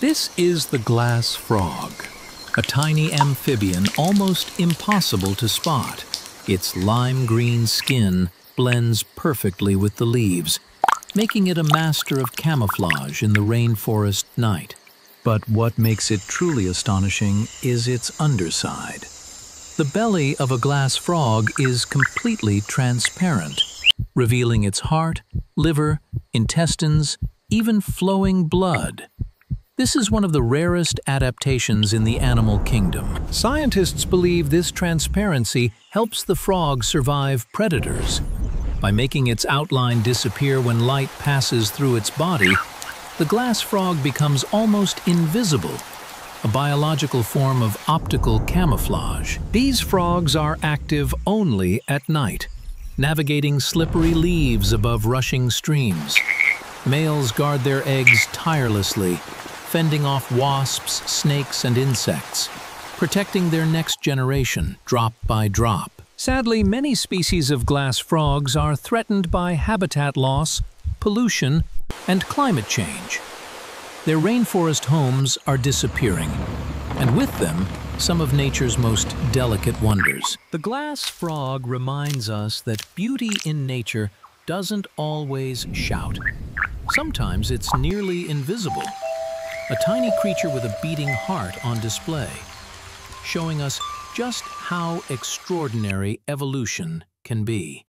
This is the glass frog, a tiny amphibian almost impossible to spot. Its lime green skin blends perfectly with the leaves, making it a master of camouflage in the rainforest night. But what makes it truly astonishing is its underside. The belly of a glass frog is completely transparent, revealing its heart, liver, intestines, even flowing blood. This is one of the rarest adaptations in the animal kingdom. Scientists believe this transparency helps the frog survive predators. By making its outline disappear when light passes through its body, the glass frog becomes almost invisible, a biological form of optical camouflage. These frogs are active only at night, navigating slippery leaves above rushing streams. Males guard their eggs tirelessly, fending off wasps, snakes, and insects, protecting their next generation drop by drop. Sadly, many species of glass frogs are threatened by habitat loss, pollution, and climate change. Their rainforest homes are disappearing, and with them, some of nature's most delicate wonders. The glass frog reminds us that beauty in nature doesn't always shout. Sometimes it's nearly invisible. A tiny creature with a beating heart on display, showing us just how extraordinary evolution can be.